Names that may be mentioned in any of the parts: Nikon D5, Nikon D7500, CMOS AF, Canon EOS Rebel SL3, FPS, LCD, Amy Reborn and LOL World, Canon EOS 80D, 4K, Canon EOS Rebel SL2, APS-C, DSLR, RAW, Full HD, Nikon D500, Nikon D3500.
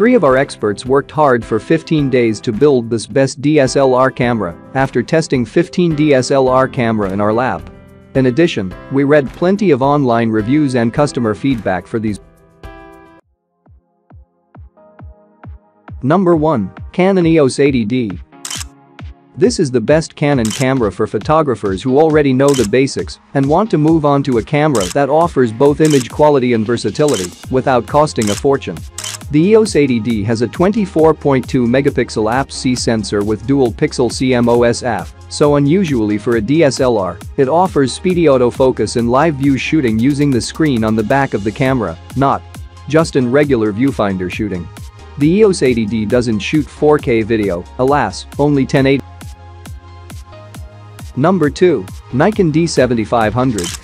Three of our experts worked hard for 15 days to build this best DSLR camera after testing 15 DSLR camera in our lab. In addition, we read plenty of online reviews and customer feedback for these. Number 1. Canon EOS 80D. This is the best Canon camera for photographers who already know the basics and want to move on to a camera that offers both image quality and versatility without costing a fortune. The EOS 80D has a 24.2-megapixel APS-C sensor with dual-pixel CMOS AF, so unusually for a DSLR, it offers speedy autofocus in live-view shooting using the screen on the back of the camera, not just in regular viewfinder shooting. The EOS 80D doesn't shoot 4K video, alas, only 1080p. Number 2. Nikon D7500.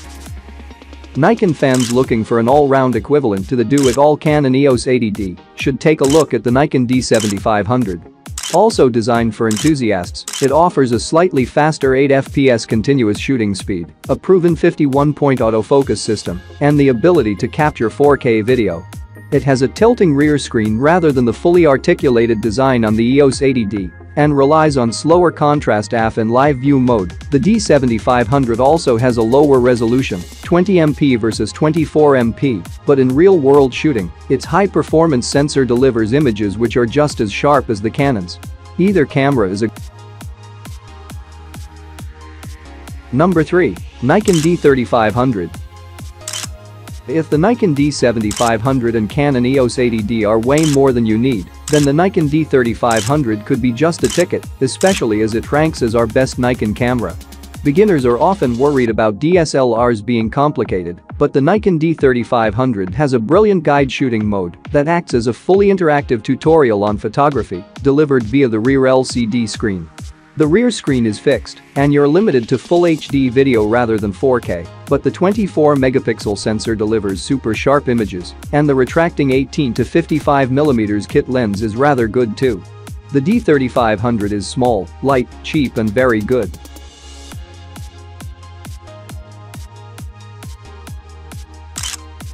Nikon fans looking for an all-round equivalent to the do-it-all Canon EOS 80D should take a look at the Nikon D7500. Also designed for enthusiasts, it offers a slightly faster 8 FPS continuous shooting speed, a proven 51-point autofocus system, and the ability to capture 4K video. It has a tilting rear screen rather than the fully articulated design on the EOS 80D and relies on slower contrast AF in live view mode. The D7500 also has a lower resolution, 20 MP versus 24 MP, but in real-world shooting, its high-performance sensor delivers images which are just as sharp as the Canon's. Either camera is a. Number 3. Nikon D3500. If the Nikon D7500 and Canon EOS 80D are way more than you need, then the Nikon D3500 could be just the ticket, especially as it ranks as our best Nikon camera. Beginners are often worried about DSLRs being complicated, but the Nikon D3500 has a brilliant guide shooting mode that acts as a fully interactive tutorial on photography, delivered via the rear LCD screen. The rear screen is fixed, and you're limited to Full HD video rather than 4K, but the 24-megapixel sensor delivers super sharp images, and the retracting 18 to 55mm kit lens is rather good too. The D3500 is small, light, cheap and very good.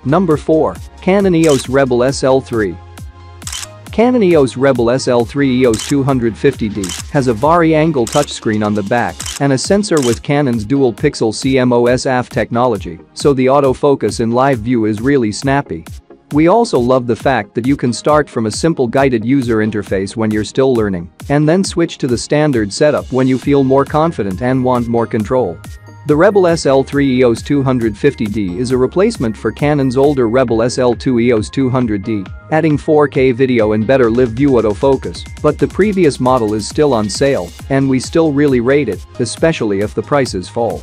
Number 4. Canon EOS Rebel SL3. Canon EOS Rebel SL3 EOS 250D has a vari-angle touchscreen on the back and a sensor with Canon's dual-pixel CMOS AF technology, so the autofocus in live view is really snappy. We also love the fact that you can start from a simple guided user interface when you're still learning and then switch to the standard setup when you feel more confident and want more control. The Rebel SL3 EOS 250D is a replacement for Canon's older Rebel SL2 EOS 200D, adding 4K video and better live-view autofocus, but the previous model is still on sale, and we still really rate it, especially if the prices fall.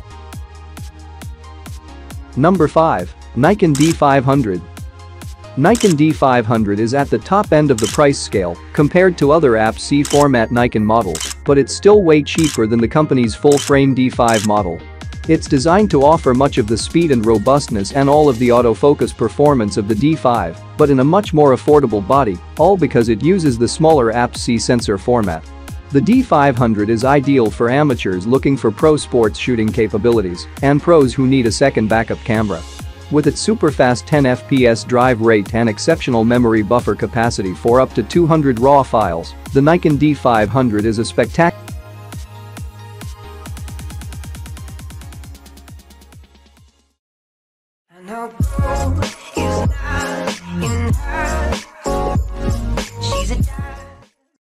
Number 5. Nikon D500. Nikon D500 is at the top end of the price scale compared to other APS-C format Nikon models, but it's still way cheaper than the company's full-frame D5 model. It's designed to offer much of the speed and robustness and all of the autofocus performance of the D5, but in a much more affordable body, all because it uses the smaller APS-C sensor format. The D500 is ideal for amateurs looking for pro sports shooting capabilities and pros who need a second backup camera. With its super-fast 10 FPS drive rate and exceptional memory buffer capacity for up to 200 RAW files, the Nikon D500 is a spectacular.